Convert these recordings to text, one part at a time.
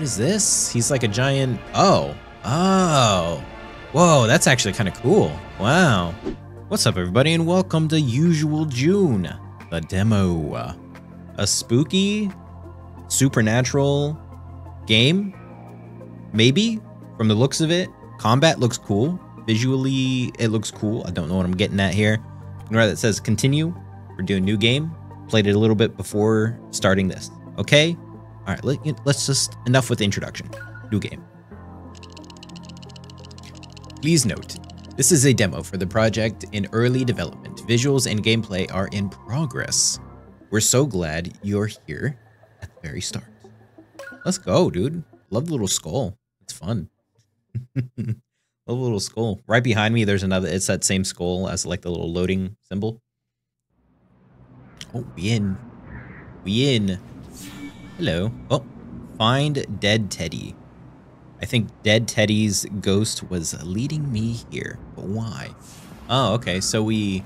What is this? He's like a giant... Oh. Oh. Whoa, that's actually kind of cool. Wow. What's up, everybody, and welcome to Usual June, the demo. A spooky, supernatural game? Maybe? From the looks of it. Combat looks cool. Visually, it looks cool. I don't know what I'm getting at here. And right, it says continue. We're doing new game. Played it a little bit before starting this. Okay? All right, let's just... Enough with the introduction. New game. Please note, this is a demo for the project in early development. Visuals and gameplay are in progress. We're so glad you're here at the very start. Let's go, dude. Love the little skull. It's fun. Love the little skull. Right behind me, there's another. It's that same skull as like the little loading symbol. Oh, we in. We in. Hello. Oh, find dead Teddy. I think Dead Teddy's ghost was leading me here, but why? Oh, okay, so we're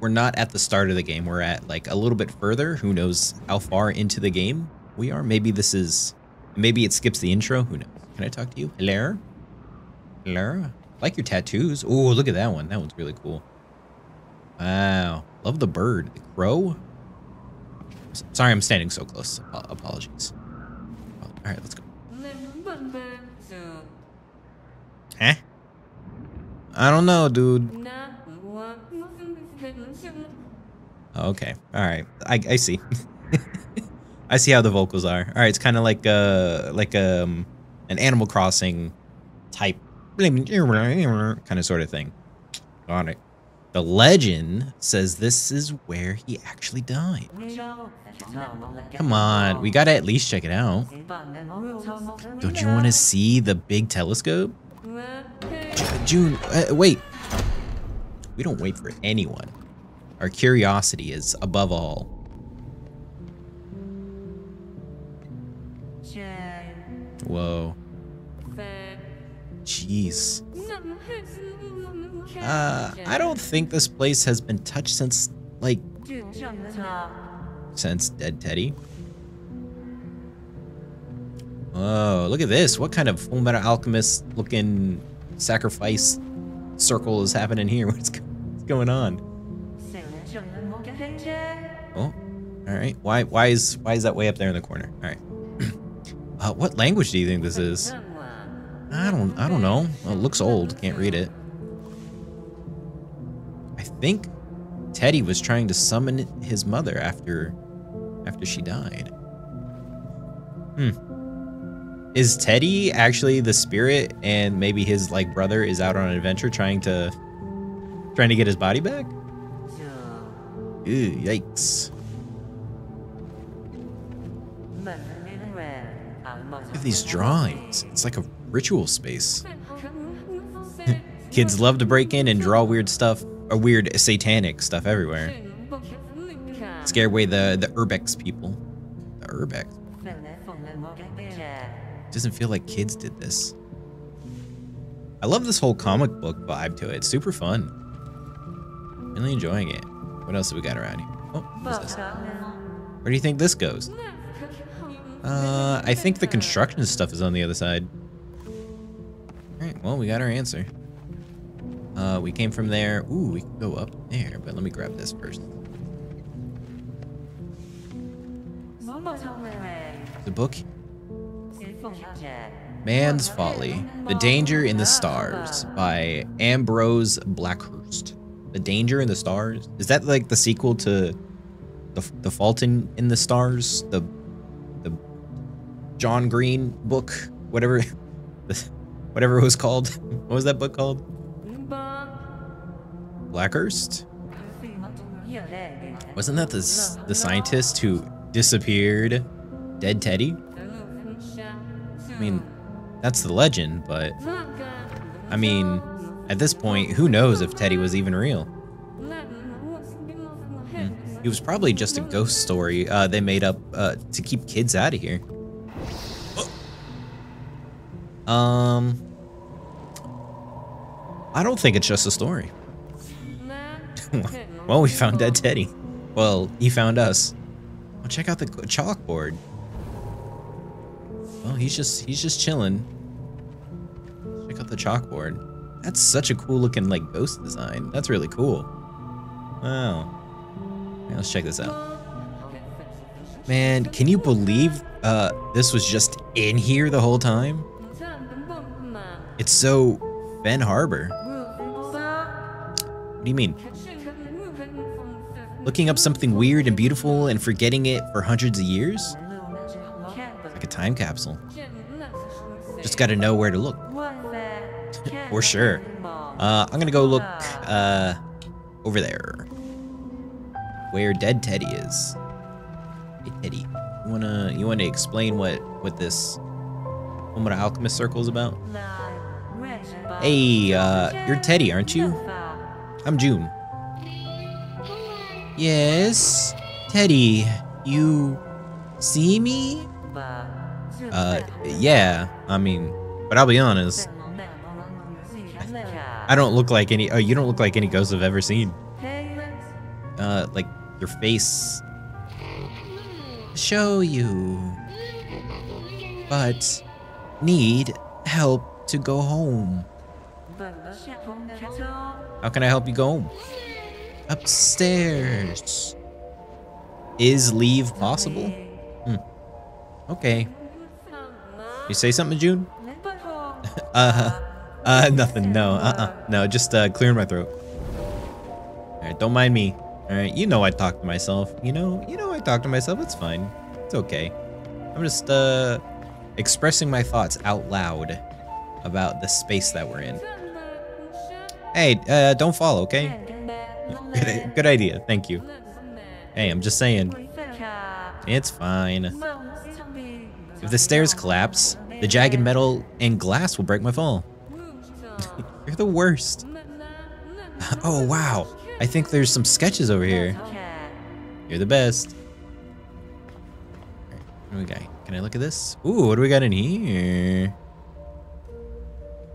not at the start of the game. We're at, like, a little bit further. Who knows how far into the game we are? Maybe this is... Maybe it skips the intro. Who knows? Can I talk to you? Hello? Hello? Like your tattoos. Oh, look at that one. That one's really cool. Wow. Love the bird. The crow? Sorry, I'm standing so close. Apologies. All right, let's go. Huh? I don't know, dude. Okay. All right. I see. I see how the vocals are. All right. It's kind of like an Animal Crossing type kind of sort of thing. Got it. The legend says this is where he actually died. Come on, we gotta at least check it out. Don't you want to see the big telescope? June, wait. We don't wait for anyone. Our curiosity is above all. Whoa. Jeez. I don't think this place has been touched since, like, since Dead Teddy. Oh, look at this. What kind of Full Metal Alchemist looking sacrifice circle is happening here? What's going on? Oh, all right. Why is that way up there in the corner? All right. What language do you think this is? I don't know. Well, it looks old. Can't read it. I think Teddy was trying to summon his mother after she died. Hmm. Is Teddy actually the spirit, and maybe his like brother is out on an adventure trying to get his body back? Ew, yikes. Look at these drawings. It's like a ritual space. Kids love to break in and draw weird stuff. A weird satanic stuff everywhere. Scare away the urbex people. The urbex. It doesn't feel like kids did this. I love this whole comic book vibe to it. It's super fun. Really enjoying it. What else have we got around here? Oh, what's this? Where do you think this goes? I think the construction stuff is on the other side. All right, well, we got our answer. We came from there. Ooh, we can go up there, but let me grab this first. The book. Man's Folly, The Danger in the Stars by Ambrose Blackhurst. The Danger in the Stars? Is that like the sequel to the Fault in the Stars? The John Green book, whatever it was called. What was that book called? Blackhurst? Wasn't that the scientist who disappeared? Dead Teddy? I mean, that's the legend, but... I mean, at this point, who knows if Teddy was even real? Hmm. He was probably just a ghost story they made up to keep kids out of here. Oh. I don't think it's just a story. Well, we found Dead Teddy. Well, he found us. Well, check out the chalkboard. Well, he's just chilling. Check out the chalkboard. That's such a cool looking like ghost design. That's really cool. Wow. Now let's check this out. Man, can you believe this was just in here the whole time? It's so Fen Harbor. What do you mean? Looking up something weird and beautiful and forgetting it for hundreds of years? It's like a time capsule. Just gotta know where to look. For sure. I'm gonna go look over there. Where Dead Teddy is. Hey Teddy, you wanna explain what this Full Metal Alchemist circle is about? Hey, you're Teddy, aren't you? I'm June. Yes, Teddy, you see me? Yeah, I mean, but I'll be honest. I don't look like any, oh, you don't look like any ghosts I've ever seen. Like, your face. Show you. But need help to go home. How can I help you go home? Upstairs. Is leave possible? Okay. You say something, June? Nothing. No. No, just clearing my throat. All right, don't mind me. All right, you know I talk to myself. You know I talk to myself. It's fine. It's okay. I'm just expressing my thoughts out loud about the space that we're in. Hey, don't fall, okay? Good idea. Thank you. Hey, I'm just saying. It's fine. If the stairs collapse, the jagged metal and glass will break my fall. You're the worst. Oh, wow. I think there's some sketches over here. You're the best. All right, what do we got? Can I look at this? Ooh, what do we got in here?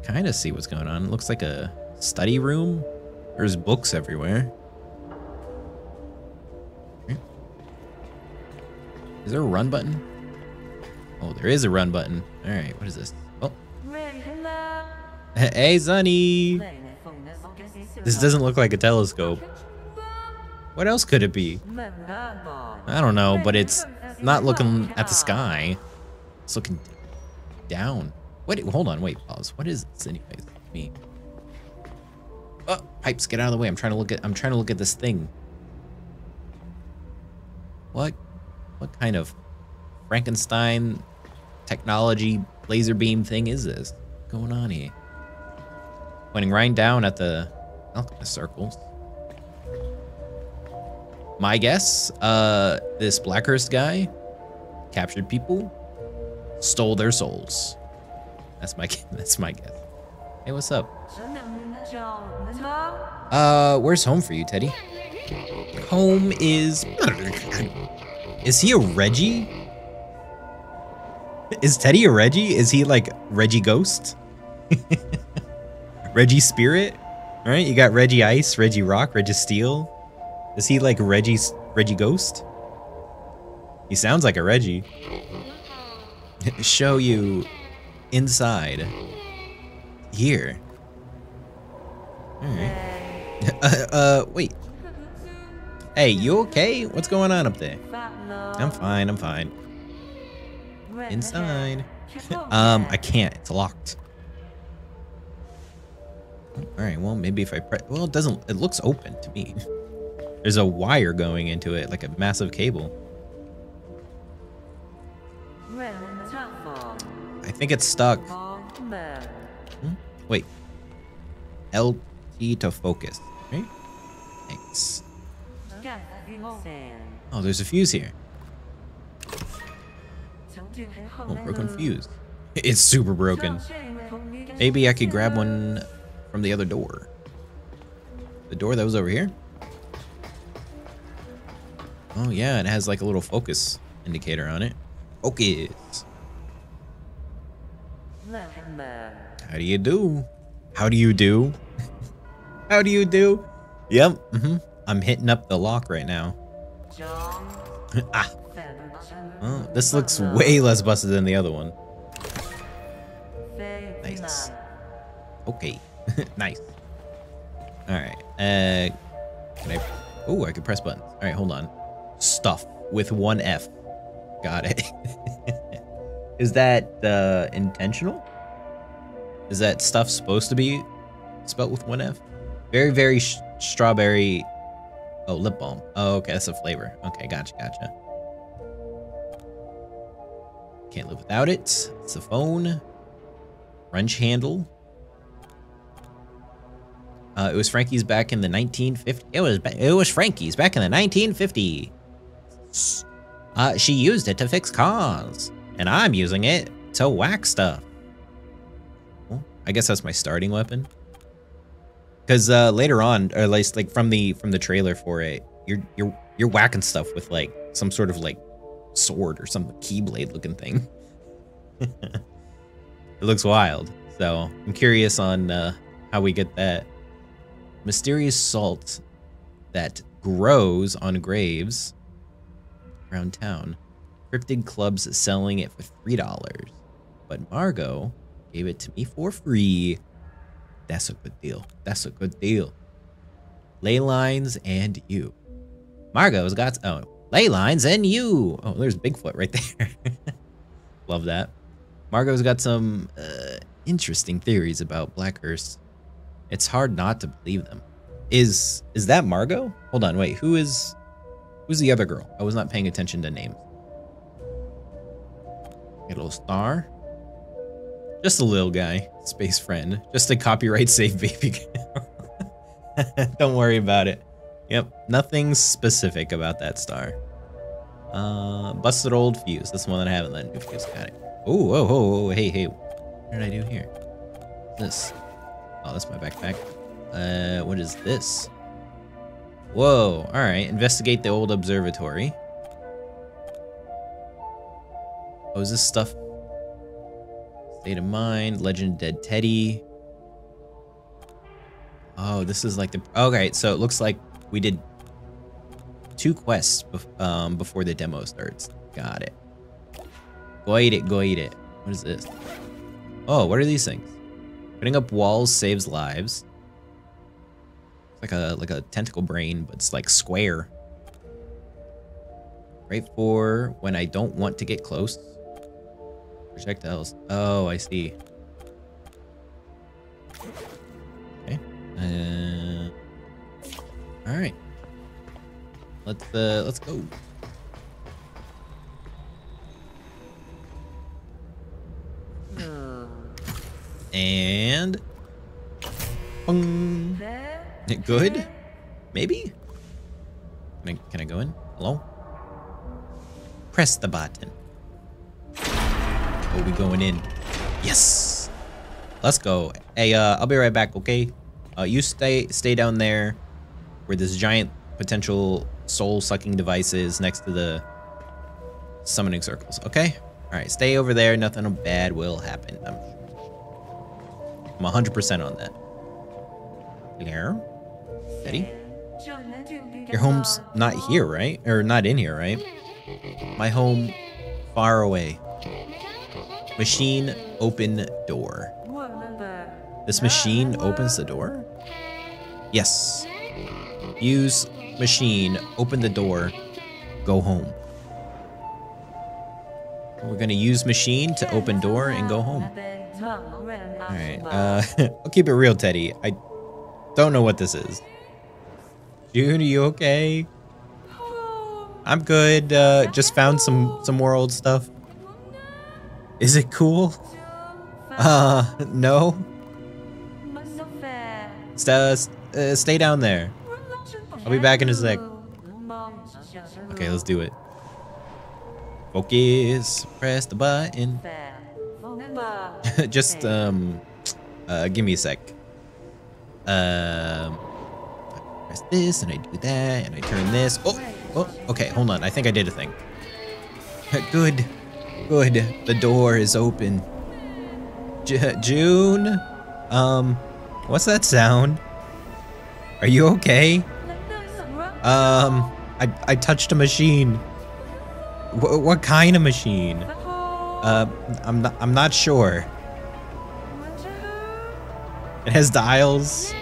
Kind of see what's going on. It looks like a study room. There's books everywhere. Is there a run button? Oh, there is a run button. All right, what is this? Oh. Hey, Sonny. This doesn't look like a telescope. What else could it be? I don't know, but it's not looking at the sky. It's looking down. Wait, hold on, wait, pause. What is this anyways? Me. Oh, pipes, get out of the way. I'm trying to look at this thing. What kind of Frankenstein technology laser beam thing is this? What's going on here? Pointing right down at the alchemist circles. My guess, this Blackhurst guy captured people, stole their souls. That's my guess. Hey, what's up? Where's home for you, Teddy? Home is... Is he a Reggie? Is Teddy a Reggie? Is he like Reggie Ghost? Reggie Spirit? All right, you got Reggie Ice, Reggie Rock, Reggie Steel. Is he like Reggie Ghost? He sounds like a Reggie. Show you inside. Here. All right. Wait. Hey, you okay? What's going on up there? I'm fine. Inside. I can't. It's locked. All right. Well, maybe if I press. Well, it doesn't. It looks open to me. There's a wire going into it, like a massive cable. I think it's stuck. Wait. LT to focus. Right? Thanks. Oh, there's a fuse here. Oh, broken fuse. It's super broken. Maybe I could grab one from the other door. The door that was over here? Oh, yeah, it has like a little focus indicator on it. Focus. How do you do? How do you do? How do you do? Yep. I'm hitting up the lock right now. Ah. Oh, this looks way less busted than the other one. Nice. Okay. Nice. Alright. Can I... Oh, I can press buttons. Alright, hold on. Stuff with one F. Got it. Is that intentional? Is that stuff supposed to be spelled with one F? Very, very strawberry... Oh, lip balm. Oh, okay, that's a flavor. Okay, gotcha, gotcha. Can't live without it. It's a phone. Wrench handle. It was Frankie's back in the 1950s. It was Frankie's back in the 1950s. She used it to fix cars, and I'm using it to whack stuff. Well, I guess that's my starting weapon. Cause later on, or at least like from the trailer for it, you're whacking stuff with like some sort of like sword or some keyblade looking thing. It looks wild. So I'm curious on how we get that. Mysterious salt that grows on graves around town. Cryptid clubs selling it for $3, but Margot gave it to me for free. That's a good deal. That's a good deal. Ley lines and you. Margot's got ley lines and you. Oh, there's Bigfoot right there. Love that. Margot's got some interesting theories about Blackhurst. It's hard not to believe them. Is that Margot? Hold on, wait. Who's the other girl? I was not paying attention to names. Get a little star. Just a little guy, space friend. Just a copyright safe baby girl. Don't worry about it. Yep, nothing specific about that star. Busted old fuse. That's the one that I haven't let new fuse. Got it. Oh, oh, oh, oh, hey, hey. What did I do here? This. Oh, that's my backpack. What is this? Whoa, all right. Investigate the old observatory. Oh, is this stuff? State of mind, legend of dead Teddy. Oh, this is like the... Okay, so it looks like we did 2 quests before the demo starts. Got it. Go eat it, go eat it. What is this? Oh, what are these things? Putting up walls saves lives. It's like a tentacle brain, but it's like square. Right for when I don't want to get close. Projectiles. Oh, I see. Okay. All right. Let's go. And good, maybe. Can I go in? Hello? Press the button. Oh, we going in. Yes. Let's go. Hey, I'll be right back. Okay. You stay down there, where this giant potential soul-sucking device is next to the summoning circles. Okay. All right. Stay over there. Nothing bad will happen. I'm 100% on that. Claire? Eddie? Your home's not here, right? Or not in here, right? My home, far away. Machine, open door. This machine opens the door? Yes. Use machine, open the door, go home. We're gonna use machine to open door and go home. Alright, I'll keep it real, Teddy. I don't know what this is. June, are you okay? I'm good, just found some more old stuff. Is it cool? No? Stay down there. I'll be back in a sec. Okay, let's do it. Focus, press the button. Just, give me a sec. I press this, and I do that, and I turn this. Oh, oh, okay, hold on. I think I did a thing. Good, good. The door is open. June? What's that sound? Are you okay? I touched a machine. What kind of machine? I'm not sure. It has dials.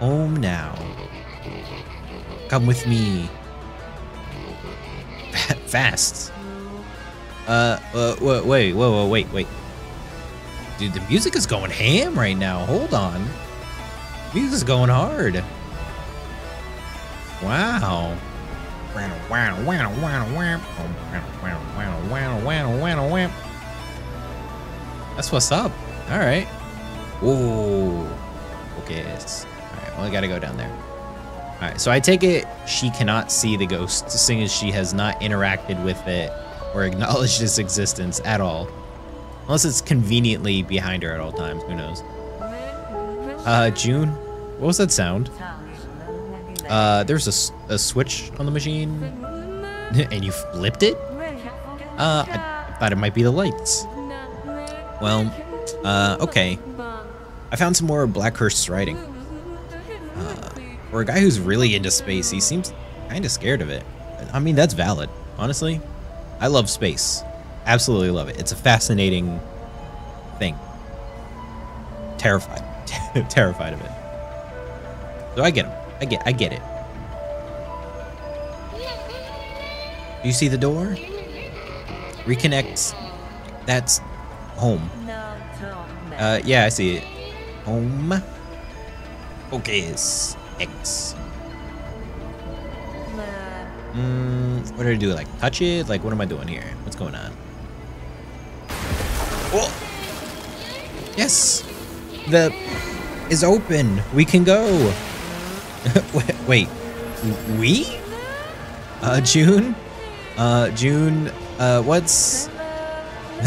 Home now. Come with me. Fast. Wait. Dude, the music is going ham right now. Hold on. The music is going hard. Wow. That's what's up. All right. Whoa. Okay. All right. Well, I gotta go down there. All right. So I take it she cannot see the ghost, seeing as she has not interacted with it or acknowledged its existence at all, unless it's conveniently behind her at all times. Who knows? June. What was that sound? There's a switch on the machine, and you flipped it? I thought it might be the lights. Well, okay. I found some more of Blackhurst's writing. For a guy who's really into space, he seems kind of scared of it. I mean, that's valid, honestly. I love space. Absolutely love it. It's a fascinating thing. Terrified of it. So I get him. I get it. Do you see the door? Reconnects. That's home. Yeah, I see it. Home. Focus. X. What do I do? Like, touch it? Like, what am I doing here? What's going on? Oh! Yes! The is open. We can go. Wait, we? June? June, what's...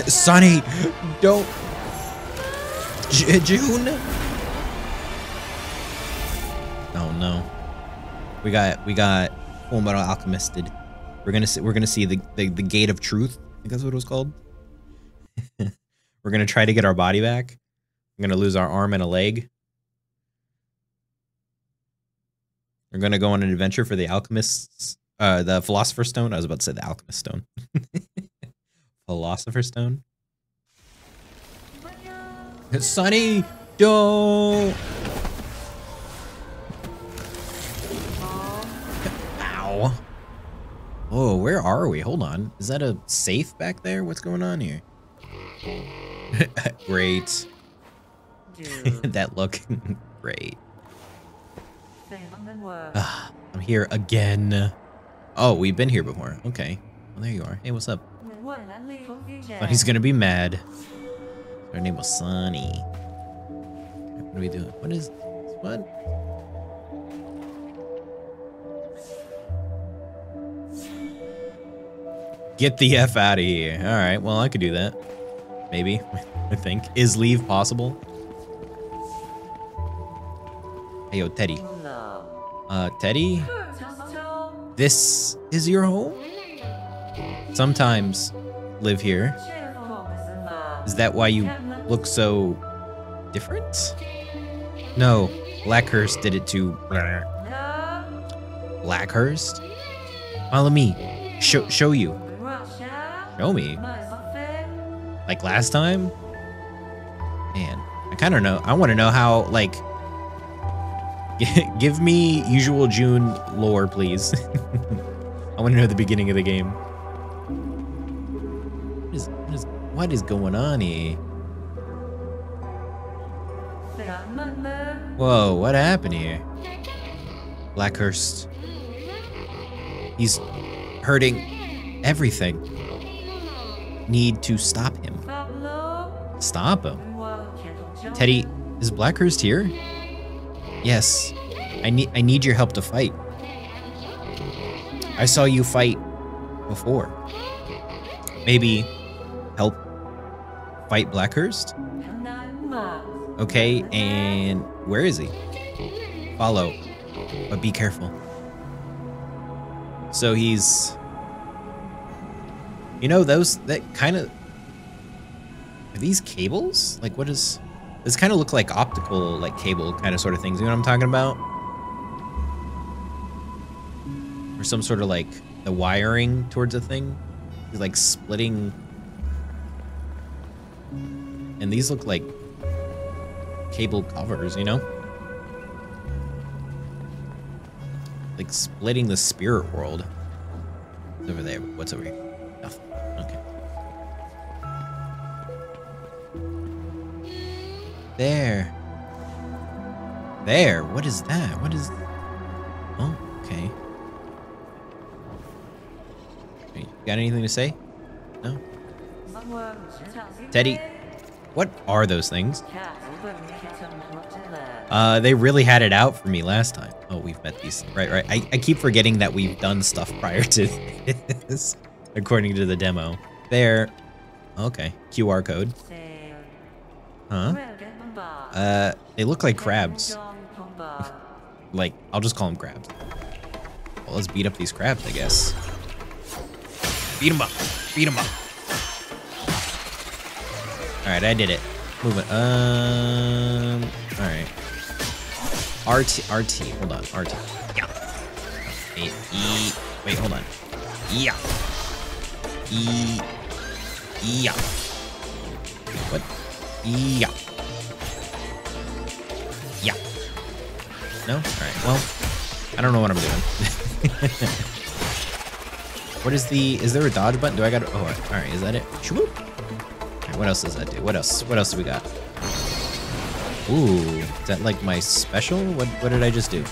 Sonny, don't... June? Oh no. We got Full Metal Alchemisted. We're gonna see the Gate of Truth. I think that's what it was called. We're gonna try to get our body back. We're gonna lose our arm and a leg. We're going to go on an adventure for the alchemists, the Philosopher's Stone. I was about to say the Alchemist Stone. Philosopher's Stone. Sonny, don't. Ow. Oh, where are we? Hold on. Is that a safe back there? What's going on here? Great. That look. Great. I'm here again. Oh, we've been here before. Okay. Well, there you are. Hey, what's up? Sonny's gonna be mad. Her name was Sonny. What are we doing? What is this? What? Get the F out of here. Alright, well, I could do that. Maybe. I think. Is leave possible? Hey, yo, Teddy. Teddy, this is your home? Sometimes live here. Is that why you look so different? No, Blackhurst did it to Blackhurst? Follow me. Show you. Show me? Like last time? Man, I kind of know. I want to know how, like... Give me usual June lore, please. I want to know the beginning of the game. What is going on here? Whoa, what happened here? Blackhurst. He's hurting everything. Need to stop him. Stop him? Teddy, is Blackhurst here? Yes, I need your help to fight. I saw you fight before. Maybe help fight Blackhurst? Okay, and where is he? Follow, but be careful. So he's, you know, those, that kind of, are these cables? Like what is? This kind of look like optical, like cable kind of sort of things. You know what I'm talking about? Or some sort of like the wiring towards a thing. He's like splitting. And these look like cable covers, you know? Like splitting the spirit world. What's over there? What's over here? Nothing. Okay. There. There. What is that? What is... Oh, okay. You got anything to say? No? Teddy, what are those things? They really had it out for me last time. Oh, we've met these. Right, right. I keep forgetting that we've done stuff prior to this, according to the demo. There. Okay. QR code. Huh? They look like crabs. Like, I'll just call them crabs. Well, let's beat up these crabs, I guess. Beat them up. Beat them up. Alright, I did it. Move it. Alright. RT, hold on, RT. Yeah. Wait, hold on. Yeah. Yeah. What? Yeah. Yeah. No? Alright, well, I don't know what I'm doing. What is the, is there a dodge button? Do I gotta, oh, alright, is that it? Shwoop. What else does that do? What else? What else do we got? Ooh, is that like my special? What did I just do?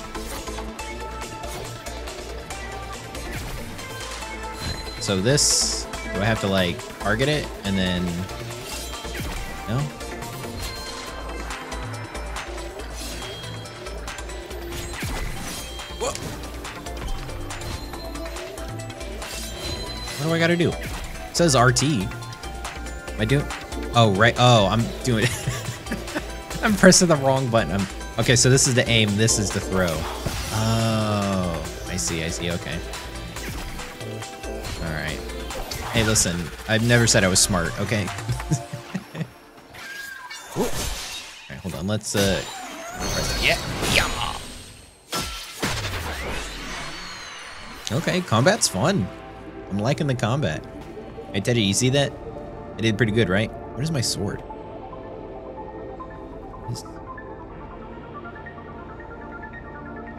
So this, do I have to like target it and then, no? Whoa. What do I gotta do? It says RT. Am I doing? Oh, right. Oh, I'm doing. I'm pressing the wrong button. Okay, so this is the aim. This is the throw. Oh, I see. I see. Okay. All right. Hey, listen. I've never said I was smart. Okay. Ooh. All right. Hold on. Let's. Press it. Yeah. Yeah. Okay. Combat's fun. I'm liking the combat. Hey, Teddy, you see that? I did pretty good, right? Where's my sword?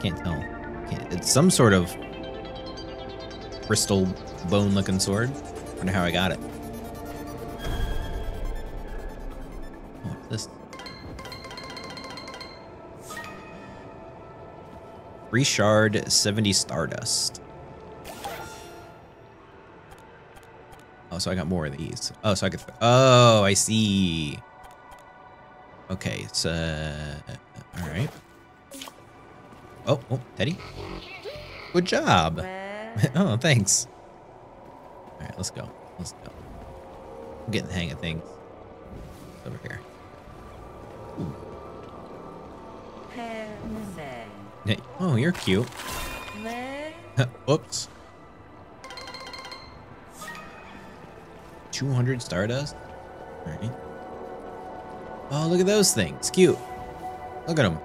Can't tell. It's some sort of crystal bone-looking sword. I don't know how I got it. Oh, this free shard, 70 stardust. Oh, so I got more of these. Oh, so I could. Oh, I see. Okay, so all right. Oh, Teddy. Good job. Oh, thanks. All right, let's go. Let's go. I'm getting the hang of things. It's over here. Hey. Oh, you're cute. Oops. 200 stardust? Alright. Oh, look at those things. Cute. Look at them.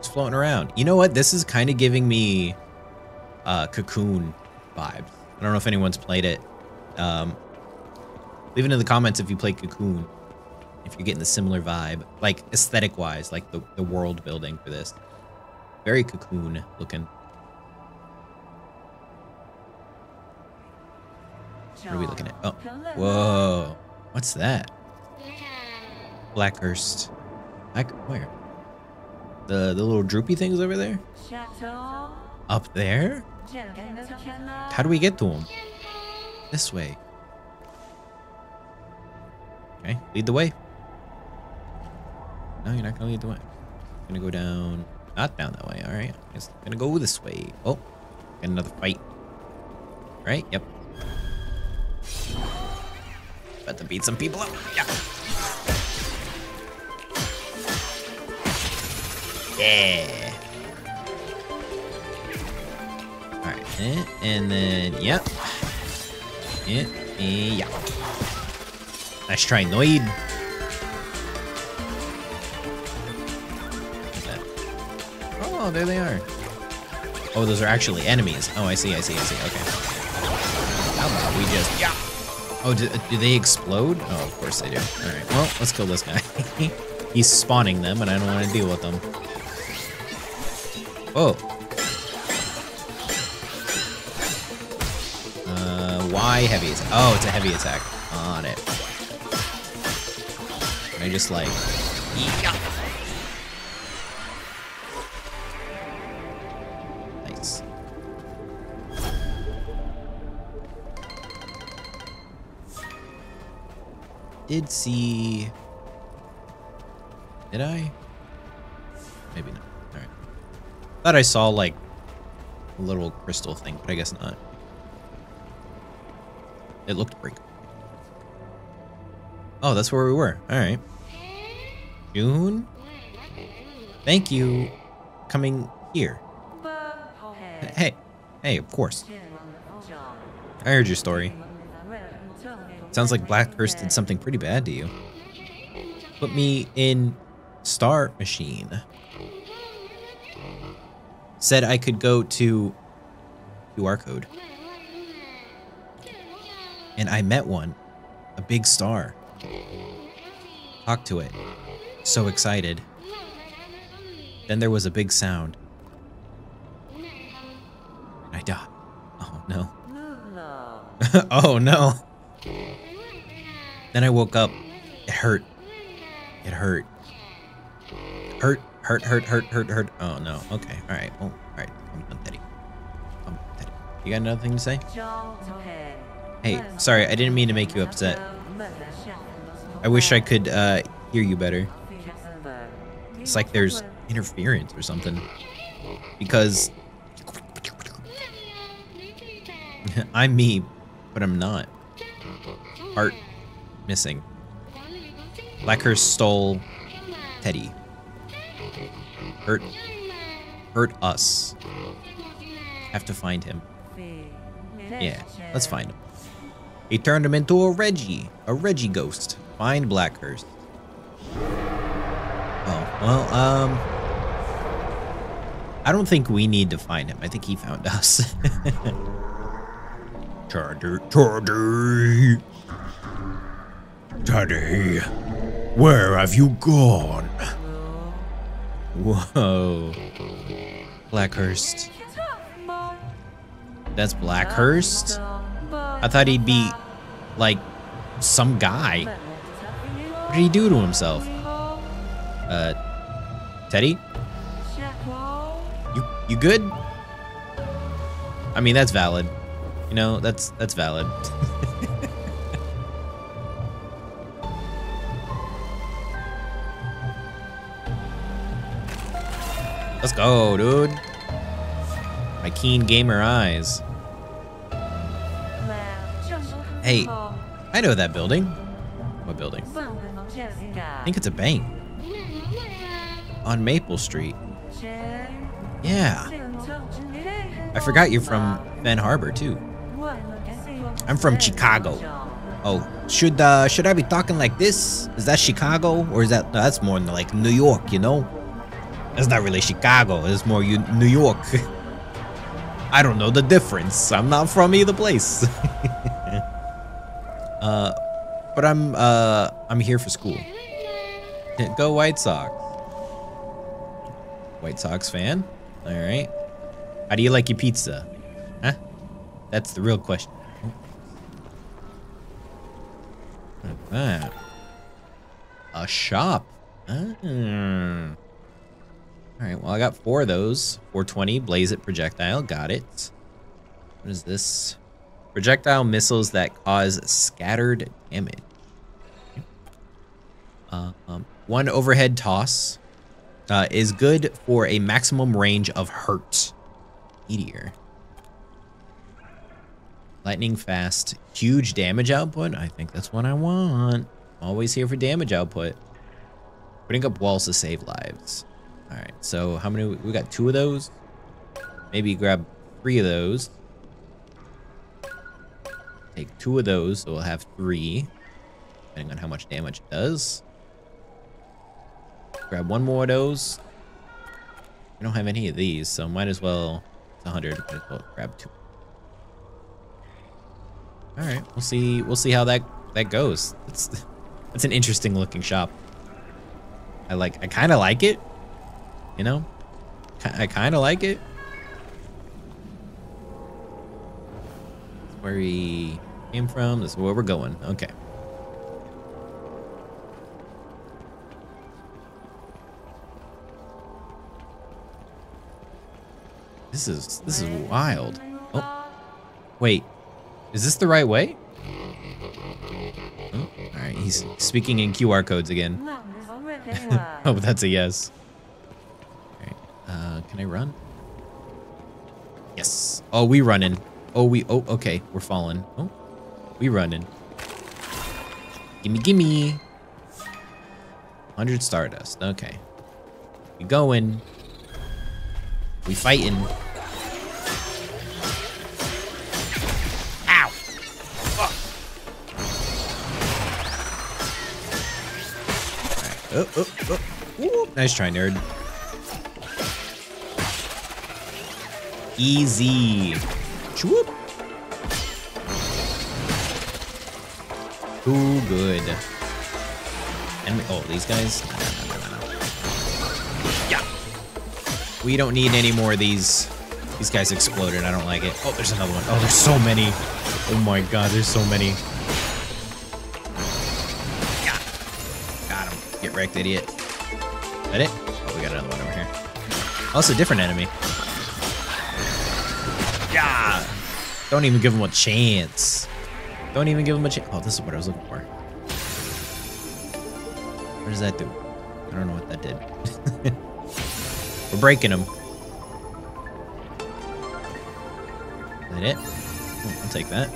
It's floating around. You know what? This is kind of giving me Cocoon vibes. I don't know if anyone's played it. Leave it in the comments if you play Cocoon. If you're getting the similar vibe. Like, aesthetic-wise. Like, the world building for this. Very Cocoon looking. What are we looking at? Oh, whoa! What's that? Blackhurst. Where? The little droopy things over there? Up there? How do we get to them? This way. Okay, lead the way. No, you're not gonna lead the way. I'm gonna go down. Not down that way. All right. I'm just gonna go this way. Oh, got another fight. All right. Yep. About to beat some people up. Yeah. Yeah. All right, and then yep. Yeah. Yeah. Nice try, Noid. Oh, there they are. Oh, those are actually enemies. Oh, I see. Okay. How about we just... Yeah. Oh, do they explode? Oh, of course they do. All right, well, let's kill this guy. He's spawning them, and I don't want to deal with them. Oh. Why heavy attack? Oh, it's a heavy attack. On it. I just like... Yeah. Nice. Did see... Did I? Maybe not. Alright. Thought I saw, like, a little crystal thing, but I guess not. It looked pretty cool. Oh, that's where we were. Alright. June? Thank you for coming here. Hey. Hey, of course. I heard your story. Sounds like Blackhurst did something pretty bad to you. Put me in... Star Machine. Said I could go to QR code. And I met one. A big star. Talked to it. So excited. Then there was a big sound. I died. Oh no. Oh no. Then I woke up. It hurt. It hurt. Hurt. Oh no. Okay. All right. Oh, all right. I'm petty. You got another thing to say? Hey, sorry. I didn't mean to make you upset. I wish I could hear you better. It's like there's interference or something. Because I'm me, but I'm not. Heart missing. Blackhurst stole Teddy. Hurt us. Have to find him. Yeah, let's find him. He turned him into a Reggie ghost. Find Blackhurst. Oh, well, I don't think we need to find him. I think he found us. Teddy, where have you gone? Whoa. Blackhurst. That's Blackhurst? I thought he'd be, like, some guy. What did he do to himself? Teddy? You good? I mean, that's valid. You know, that's valid. Let's go, dude. My keen gamer eyes. Hey, I know that building. What building? I think it's a bank. On Maple Street. Yeah. I forgot you're from Fen Harbor, too. I'm from Chicago. Oh, should I be talking like this? Is that Chicago? Or is that... No, that's more like New York, you know? That's not really Chicago. It's more New York. I don't know the difference. I'm not from either place. But I'm here for school. Go White Sox. White Sox fan? All right. How do you like your pizza? Huh? That's the real question. What's that? A shop. Mm. All right, well, I got 4 of those. 420, blaze it, projectile, got it. What is this? Projectile missiles that cause scattered damage. One overhead toss is good for a maximum range of hurt. Meteor. Lightning fast, huge damage output. I think that's what I want. Always here for damage output. Putting up walls to save lives. All right, so how many? We got 2 of those. Maybe grab 3 of those. Take 2 of those, so we'll have 3. Depending on how much damage it does. Grab 1 more of those. We don't have any of these, so might as well it's 100. Might as well grab two. All right, we'll see. We'll see how that goes. That's an interesting looking shop. I kind of like it. You know, I kind of like it. That's where he came from. This is where we're going. Okay. This is wild. Oh, wait, is this the right way? Oh, all right, he's speaking in QR codes again. Oh, that's a yes. All right, can I run? Yes. Oh, we running. Oh, okay, we're falling. Oh, we running. Gimme. 100 stardust, okay. We going. We fighting. Ow! Fuck! All right. Oh. Ooh, nice try, nerd. Easy. Whoop. Too good. And oh, these guys. We don't need any more of these. These guys exploded. I don't like it. Oh, there's another one. Oh, there's so many. Oh my god, there's so many. Got him. Get wrecked, idiot. Is that it? Oh, we got another one over here. Oh, it's a different enemy. Yeah. Don't even give him a chance. Don't even give him a chance. Oh, this is what I was looking for. What does that do? I don't know what that did. We're breaking them. Is that it? Oh, I'll take that.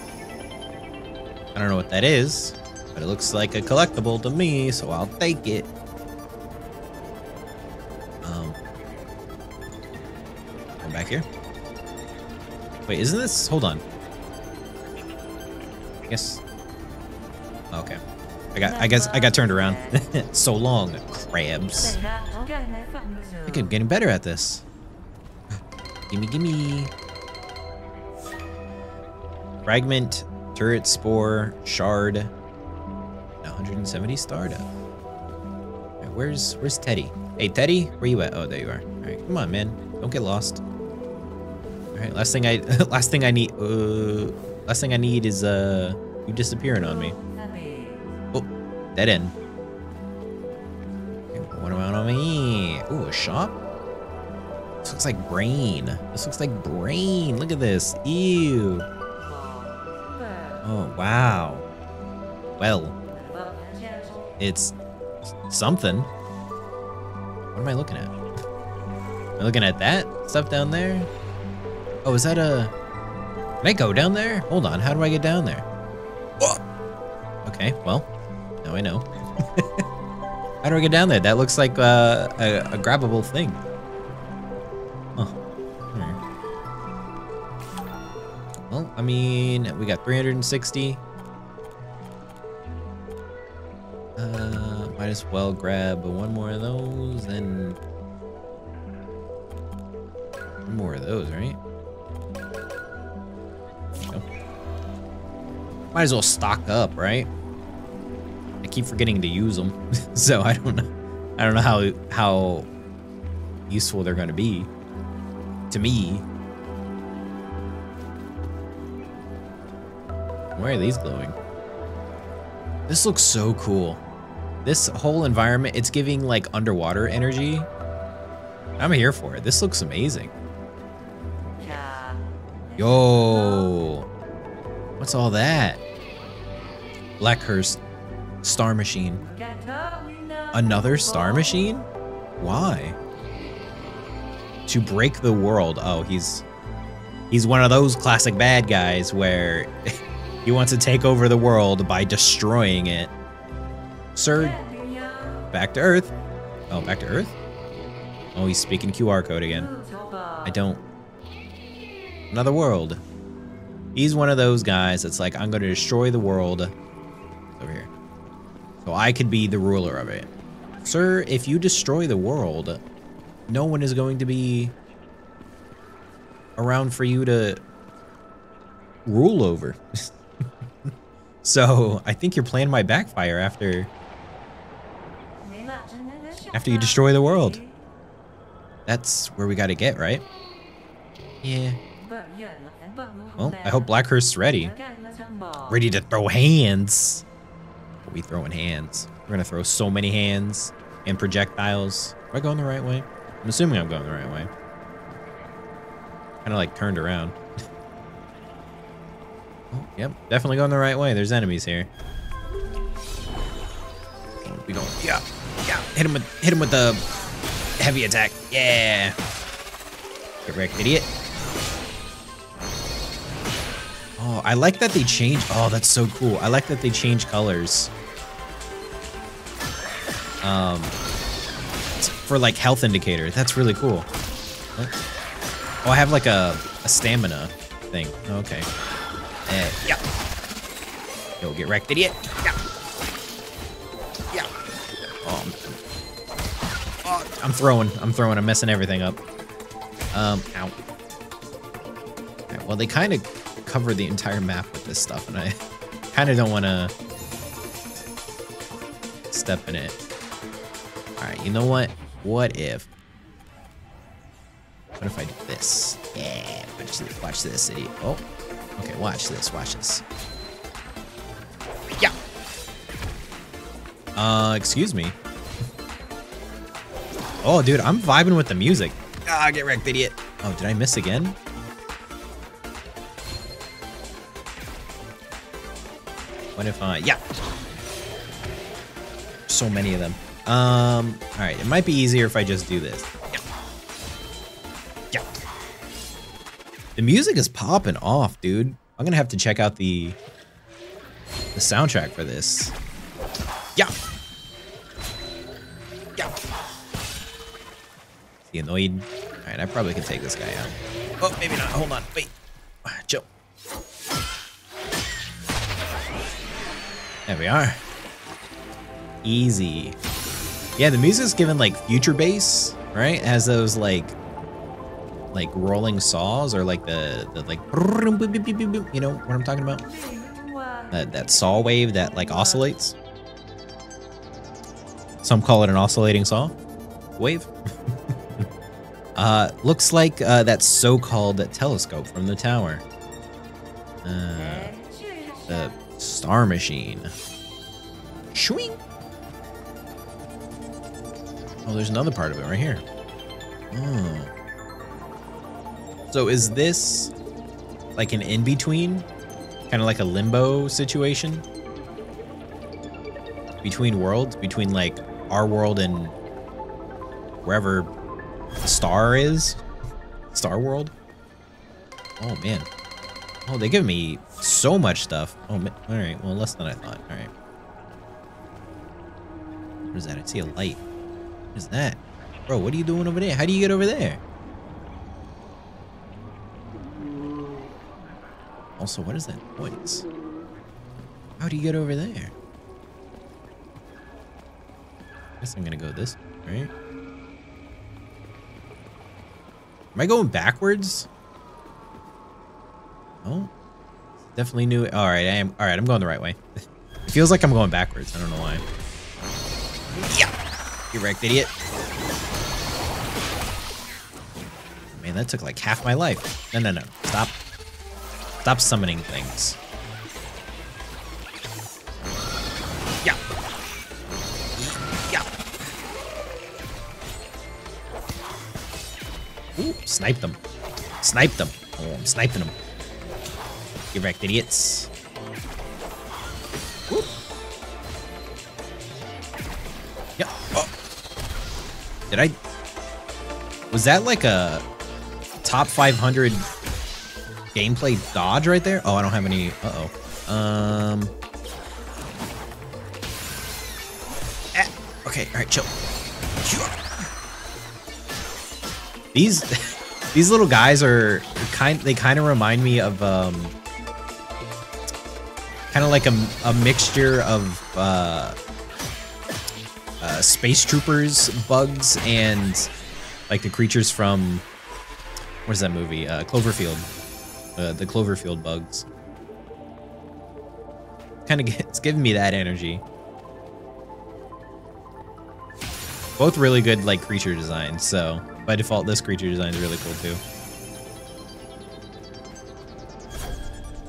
I don't know what that is, but it looks like a collectible to me, so I'll take it. We're back here. Wait, isn't this? Hold on. Yes. Okay. I guess I got turned around. So long, crabs. I keep getting better at this. Gimme. Fragment, turret, spore, shard. 170 stardust. Right, where's Teddy? Hey Teddy, where you at? Oh, there you are. All right, come on, man. Don't get lost. All right, last thing I need is you disappearing on me. Dead end. What about me? Ooh, a shop? This looks like brain. Look at this. Ew. Oh, wow. Well, it's something. What am I looking at? Am I looking at that stuff down there? Oh, is that a... Can I go down there? Hold on. How do I get down there? Oh! Okay, well... Now I know. How do I get down there? That looks like a grabbable thing. Oh. Hmm. Well, I mean, we got 360. Might as well grab one more of those and one more of those, right? Nope. Might as well stock up, right? I keep forgetting to use them, so I don't know how useful they're going to be to me. Why are these glowing? This looks so cool. This whole environment, it's giving like underwater energy. I'm here for it. This looks amazing. Yo, what's all that? Blackhurst. Star machine. Another star machine? Why? To break the world. Oh, he's one of those classic bad guys where he wants to take over the world by destroying it. Sir, back to Earth. Oh, back to Earth? Oh, he's speaking QR code again. I don't. Another world. He's one of those guys that's like, I'm going to destroy the world. Over here. So I could be the ruler of it. Sir, if you destroy the world, no one is going to be around for you to rule over. So I think your plan might backfire after you destroy the world. That's where we got to get, right? Yeah. Well, I hope Blackhurst's ready. Ready to throw hands. What are we throwing hands? We're going to throw so many hands and projectiles. Am I going the right way? I'm assuming I'm going the right way. Kind of like turned around. Oh, yep, definitely going the right way. There's enemies here. We going, yeah, yeah. Hit him with the heavy attack. Yeah. Get wrecked, idiot. Oh, I like that they change. Oh, that's so cool. I like that they change colors. For like health indicator. That's really cool. What? Oh, I have like a stamina thing. Okay. Yeah. Yo, get wrecked, idiot. Yeah. Yeah. Oh, I'm messing everything up. Ow. Alright, well, they kind of cover the entire map with this stuff, and I kind of don't want to step in it. Alright, you know what? What if I do this? Yeah, watch this, idiot. Oh, okay, watch this. Yeah! Excuse me. Oh, dude, I'm vibing with the music. Ah, get wrecked, idiot. Oh, did I miss again? What if I, yeah. So many of them. All right, it might be easier if I just do this. Yeah. Yeah. The music is popping off, dude. I'm gonna have to check out the soundtrack for this. Yeah. Yeah. Is he annoyed? All right, I probably can take this guy out. Oh, maybe not, hold on, wait. Chill. There we are. Easy. Yeah, the music's given like future bass, right? It has those like rolling saws or like the like, you know what I'm talking about? That saw wave that like oscillates. Some call it an oscillating saw wave. Looks like that so-called telescope from the tower. The star machine. Shwing. Oh, there's another part of it right here. Oh. So is this like an in-between? Kind of like a limbo situation? Between worlds? Between like our world and wherever the star is? Star world? Oh, man. Oh, they give me so much stuff. Oh, man. All right. Well, less than I thought. All right. What is that? I see a light. What is that? Bro, what are you doing over there? How do you get over there? Also, what is that noise? How do you get over there? I guess I'm gonna go this way, right? Am I going backwards? Oh, definitely new. All right, I am. All right, I'm going the right way. It feels like I'm going backwards. I don't know why. Yeah. You wrecked, idiot. Man, that took like half my life. No, no, no. Stop. Stop summoning things. Yeah. Yeah. Ooh, snipe them. Snipe them. Oh, I'm sniping them. You wrecked, idiots. Whoop. Yeah. Oh. Did I? Was that like a top 500 gameplay dodge right there? Oh, I don't have any. Uh-oh. Okay. All right. Chill. These little guys are kind. They kind of remind me of kind of like a mixture of Space Troopers bugs and like the creatures from Where's that movie? Cloverfield. The Cloverfield bugs. Kind of, it's giving me that energy. Both really good, like, creature designs, so by default, this creature design is really cool, too.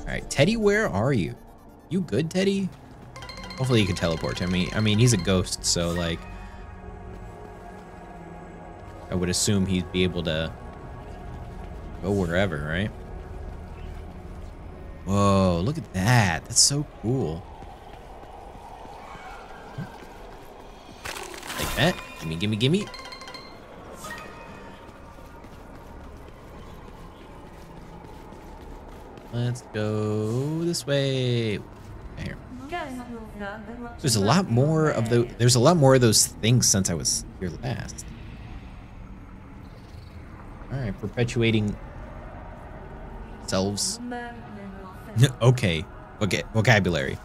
Alright, Teddy, where are you? You good, Teddy? Hopefully you can teleport to me. I mean, he's a ghost, so, like, I would assume he'd be able to go wherever, right? Whoa, look at that. That's so cool. Like that. Gimme, gimme, gimme. Let's go this way. Here. There's a lot more of the. There's a lot more of those things since I was here last. All right, perpetuating selves. Okay, okay, vocabulary.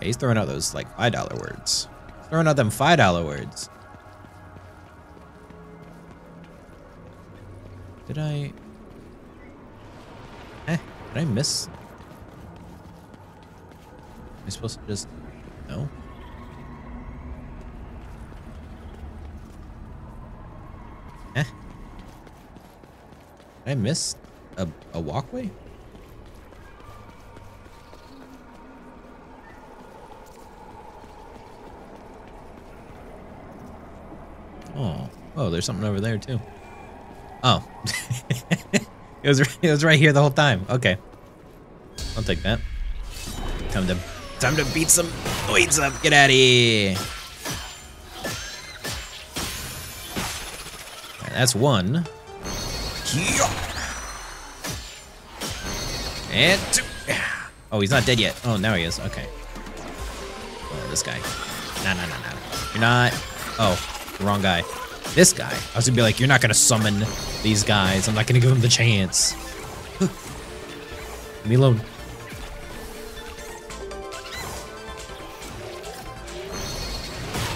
Yeah, he's throwing out those like $5 words. Throwing out them $5 words. Did I? Did I miss? Am I supposed to just no? Did I miss a walkway? Oh, oh, there's something over there too. Oh. It was right here the whole time. Okay. I'll take that. Time to beat some weights up. Get out of here. Right, that's one. And two. Oh, he's not dead yet. Oh, now he is. Okay. Oh, this guy. No, no, no, no. You're not. Oh, wrong guy. This guy. I was gonna be like, you're not gonna summon these guys. I'm not gonna give them the chance. Leave me alone.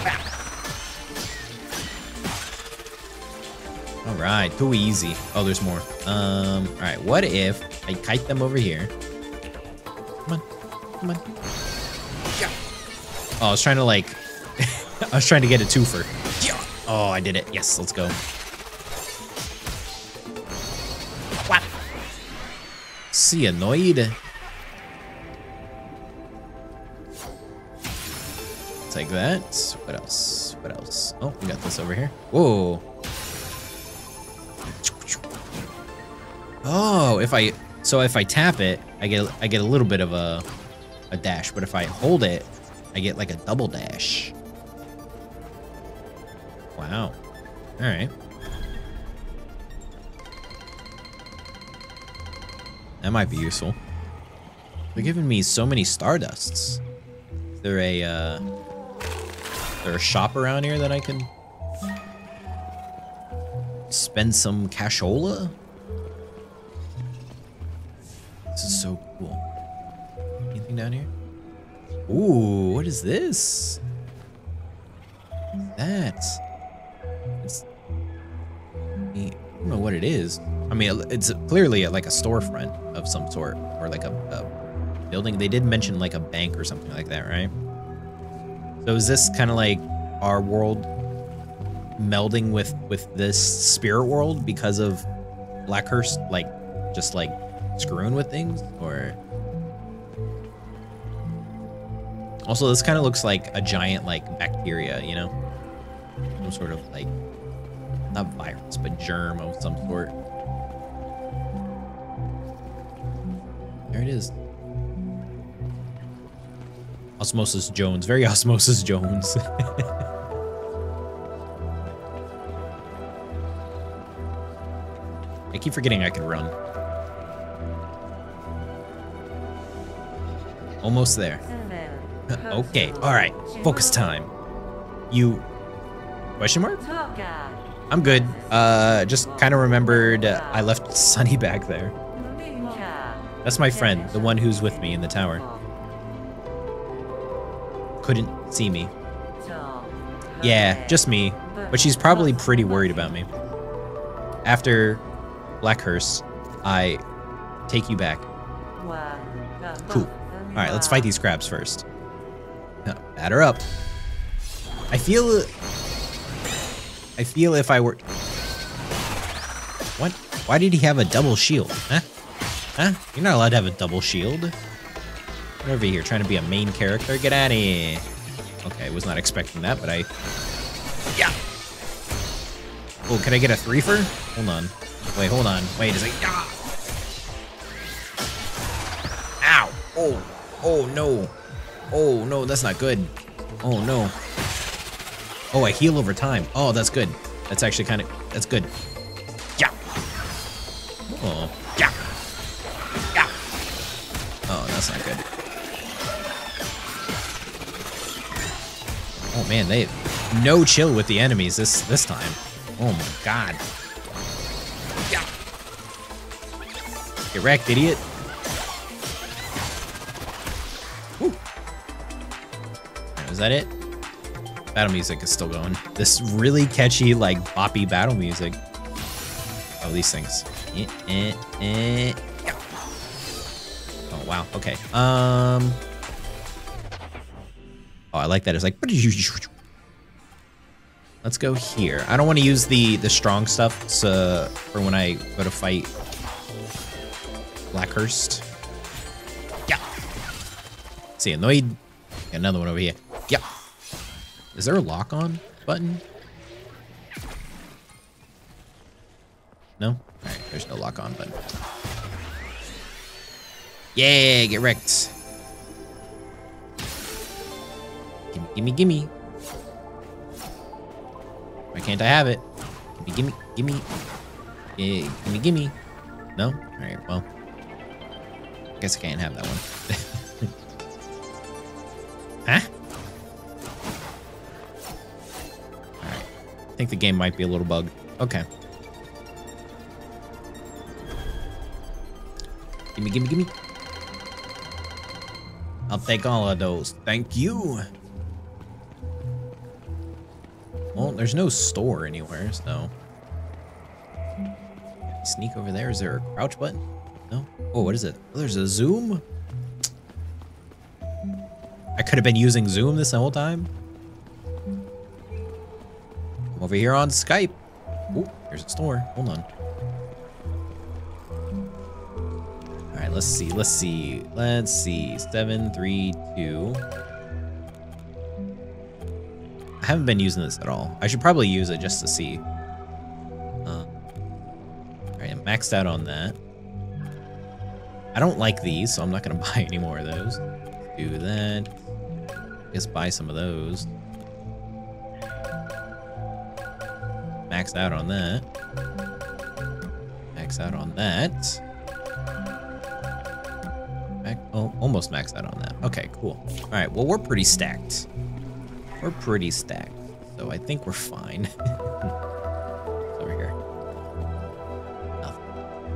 Ah. All right, too easy. Oh, there's more. All right, what if I kite them over here? Come on, come on. Yeah. Oh, I was trying to like, I was trying to get a twofer. Yeah. Oh, I did it. Yes, let's go. What? See, annoyed. Take that. What else? What else? Oh, we got this over here. Whoa. Oh, if I tap it, I get a little bit of a dash, but if I hold it, I get like a double dash. Wow. All right. That might be useful. They're giving me so many stardusts. Is there a shop around here that I can spend some cashola? This is so cool. Anything down here? Ooh, what is this? That. I don't know what it is. I mean, it's clearly like a storefront of some sort, or like a building. They did mention like a bank or something like that, right? So is this kind of like our world melding with this spirit world because of Blackhurst, like just like screwing with things? Or also, this kind of looks like a giant like bacteria, you know, some sort of like. Not virus, but germ of some sort. There it is. Osmosis Jones. Very Osmosis Jones. I keep forgetting I can run. Almost there. Okay. All right. Focus time. You... Question mark? I'm good. Just kind of remembered I left Sunny back there. That's my friend, the one who's with me in the tower. Couldn't see me. Yeah, just me. But she's probably pretty worried about me. After Blackhurst, I take you back. Cool. All right, let's fight these crabs first. No, batter up. I feel if I were... What? Why did he have a double shield? Huh? Huh? You're not allowed to have a double shield. Get over here, trying to be a main character. Get out of here. Okay, I was not expecting that, but I... Yeah! Oh, can I get a threefer? Hold on. Wait, hold on. Wait a second. Ah! Ow! Oh! Oh, no. Oh, no, that's not good. Oh, no. Oh, I heal over time. Oh, that's good. That's actually kind of... That's good. Yeah! Oh. Yeah! Yeah! Oh, that's not good. Oh, man, they... No chill with the enemies this time. Oh my god. Yeah. Get wrecked, idiot. Woo. Is that it? Battle music is still going. This really catchy, like, boppy battle music. Oh, these things. Oh, wow. Okay. Oh, I like that. It's like... Let's go here. I don't want to use the strong stuff so, for when I go to fight Blackhurst. Yeah. See, annoyed. Got another one over here. Yeah. Is there a lock on button? No? All right, there's no lock on button. Yeah, get wrecked. Gimme. Why can't I have it? Gimme. No? Alright, well. I guess I can't have that one. Huh? Alright. I think the game might be a little bugged. Okay. Gimme. I'll take all of those. Thank you. Well, there's no store anywhere, so... Sneak over there. Is there a crouch button? No? Oh, what is it? Oh, there's a zoom? I could have been using zoom this whole time. I'm over here on Skype. Ooh, there's a store. Hold on. All right, let's see. 7, 3, 2... I haven't been using this at all. I should probably use it just to see. Alright, I'm maxed out on that. I don't like these, so I'm not gonna buy any more of those. Let's do that. I guess buy some of those. Maxed out on that. Maxed out on that. Oh, almost maxed out on that. Okay, cool. Alright, well, we're pretty stacked. So I think we're fine. Over here. Nothing.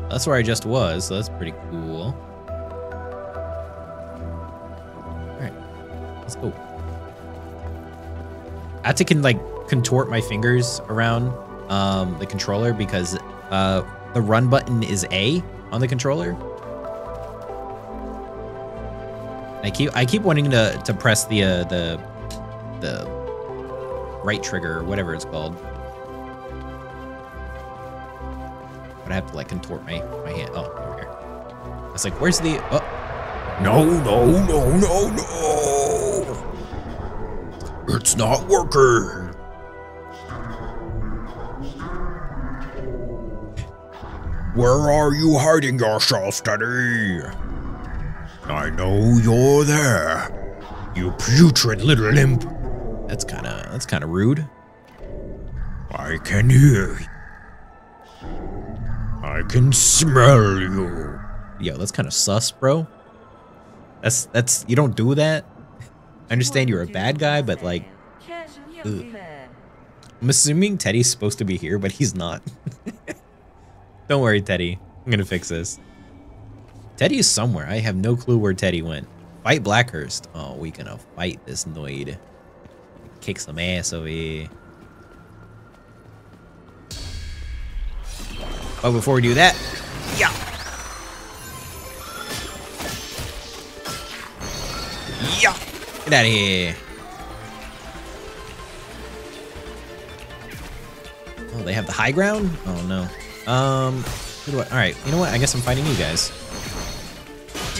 That's where I just was, so that's pretty cool. Alright. Let's go. I have to like contort my fingers around the controller because the run button is A on the controller. I keep wanting to press the right trigger or whatever it's called. But I have to like contort my hand. Oh, over here. I was like, where's the... Oh. No. It's not working. Where are you hiding yourself, Daddy? I know you're there. You putrid little imp. That's kind of rude. I can hear you. I can smell you. Yo, that's kind of sus, bro. That's you don't do that. I understand you're a bad guy, but like, ugh. I'm assuming Teddy's supposed to be here, but he's not. Don't worry, Teddy. I'm gonna fix this. Teddy is somewhere. I have no clue where Teddy went. Fight Blackhurst. Oh, we gonna fight this Noid. Kick some ass over here. Oh, before we do that, yeah. Yeah. Get out of here. Oh, they have the high ground? Oh, no. Alright, you know what? I guess I'm fighting you guys.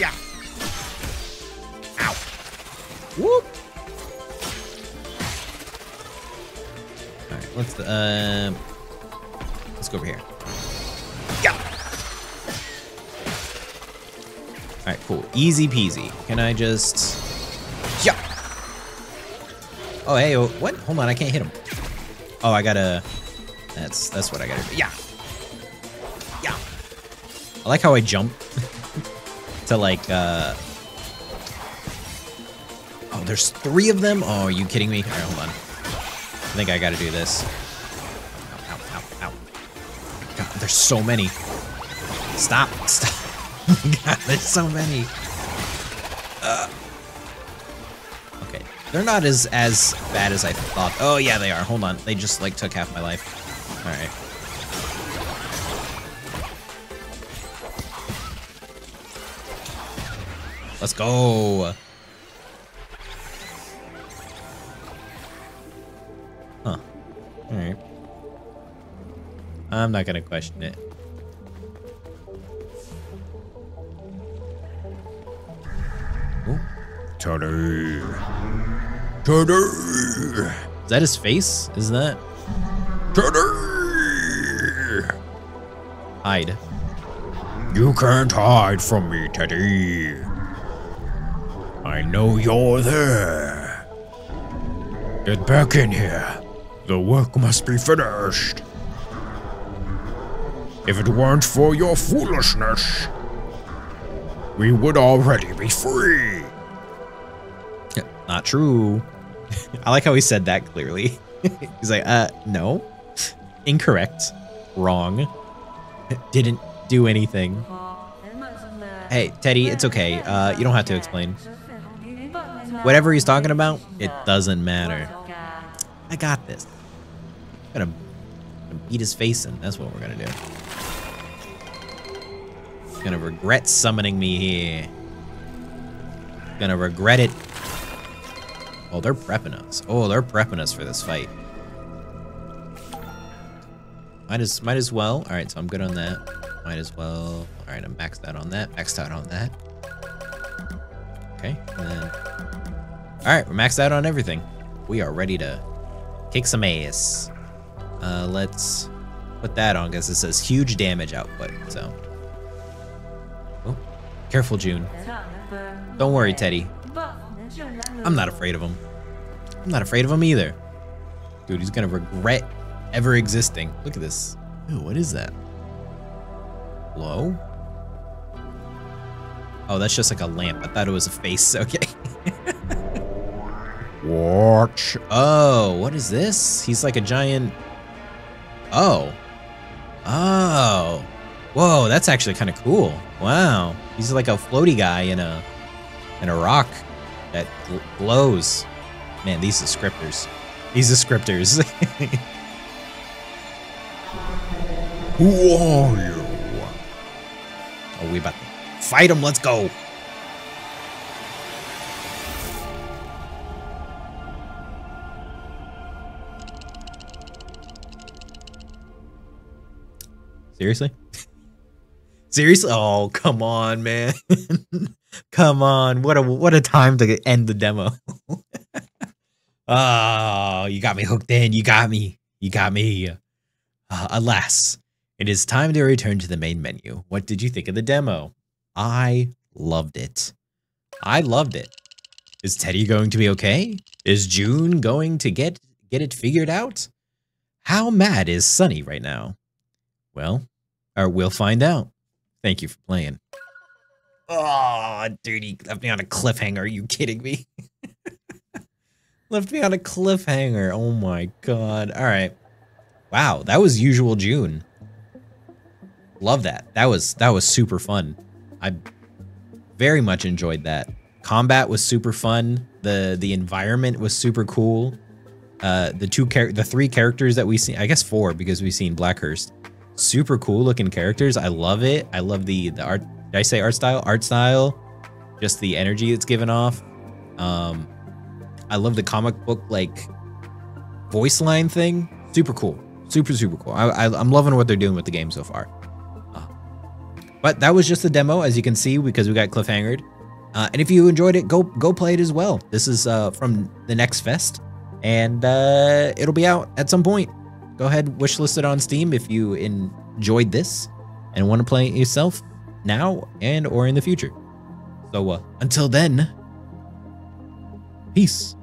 Yeah. Ow. Whoop. Alright, what's the, let's go over here. Yeah. Alright, cool. Easy peasy. Can I just... Yeah. Oh, hey, what? Hold on, I can't hit him. Oh, I gotta... That's what I gotta do. Yeah. Yeah. I like how I jump to like, Oh, there's 3 of them? Oh, are you kidding me? All right, hold on. I think I gotta do this. Ow, ow, ow, ow. God, there's so many. Stop. Stop. God, there's so many. Okay. They're not as bad as I thought. Oh, yeah, they are. Hold on. They just, like, took half my life. All right. Let's go. Huh. All right. I'm not gonna question it. Ooh. Tony. Tony. Is that his face? Is that? Teddy! Hide. You can't hide from me, Teddy. I know you're there. Get back in here. The work must be finished. If it weren't for your foolishness, we would already be free. Not true. I like how he said that clearly. He's like, no. Incorrect. Wrong. Didn't do anything. Hey, Teddy, it's okay. You don't have to explain. Whatever he's talking about, it doesn't matter. I got this. I'm gonna beat his face in. That's what we're gonna do. He's gonna regret summoning me here. Gonna regret it. Oh, they're prepping us. Oh, they're prepping us for this fight. Might as well. All right, so I'm good on that. Might as well. All right, I'm maxed out on that. Maxed out on that. Okay, and then. All right, we're maxed out on everything. We are ready to kick some ass. Let's put that on because it says huge damage output. So. Oh, careful, June. Don't worry, Teddy. I'm not afraid of him. I'm not afraid of him either. Dude, he's gonna regret ever existing. Look at this. Ew, what is that? Hello? Oh, that's just like a lamp. I thought it was a face. Okay. Watch. Oh, what is this? He's like a giant... Oh. Oh. Whoa, that's actually kind of cool. Wow. He's like a floaty guy in a rock. That glows. Man, these descriptors. These descriptors. Who are you? Oh, we about to fight him. Let's go. Seriously? Seriously? Oh, come on, man. Come on, what a time to end the demo. Oh, you got me hooked in. You got me. Alas, it is time to return to the main menu. What did you think of the demo? I loved it. I loved it. Is Teddy going to be okay? Is June going to get it figured out? How mad is Sunny right now? Well, or we'll find out. Thank you for playing. Oh, dude, he left me on a cliffhanger. Are you kidding me? Left me on a cliffhanger. Oh, my God. All right. Wow, that was usual June. Love that. That was super fun. I very much enjoyed that. Combat was super fun. The environment was super cool. The three characters that we seen, I guess 4 because we've seen Blackhurst. Super cool looking characters. I love it. I love the art. Did I say art style? Art style. Just the energy it's given off. I love the comic book like voice line thing. Super cool. Super, super cool. I'm loving what they're doing with the game so far. But that was just the demo, as you can see, because we got cliffhangered. And if you enjoyed it, go play it as well. This is from the Next Fest, and it'll be out at some point. Go ahead, wishlist it on Steam if you enjoyed this and want to play it yourself now and or in the future. So until then, peace.